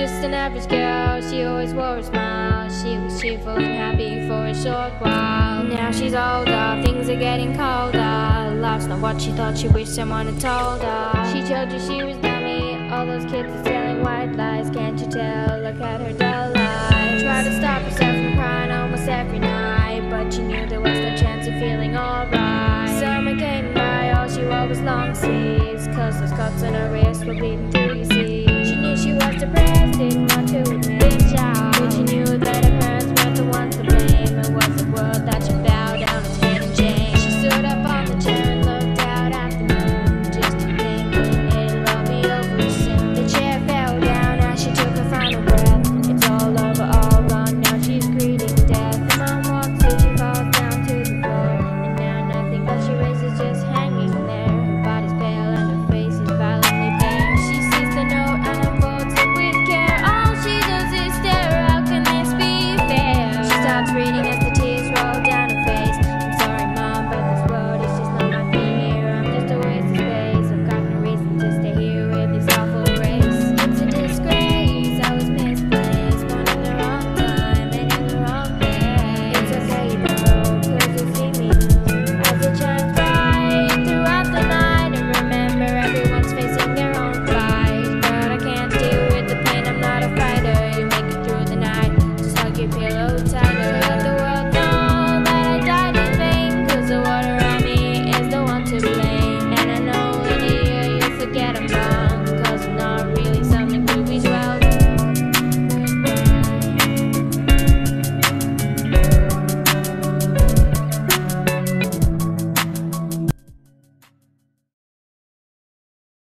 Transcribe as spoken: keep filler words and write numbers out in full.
just an average girl. She always wore a smile. She was cheerful and happy for a short while. Now she's older, things are getting colder. Life's not what she thought, she wished someone had told her. She told you she was dummy. All those kids are telling white lies. Can't you tell? Look at her dull eyes. Try to stop herself from crying almost every night, but she knew there was no chance of feeling alright. Summer came by, all she wore was long sleeves, 'cause those cuts on her wrists were bleeding through your sleeves. She was depressed, didn't want to admit it, but she knew that her parents weren't the ones to blame. It was the world that she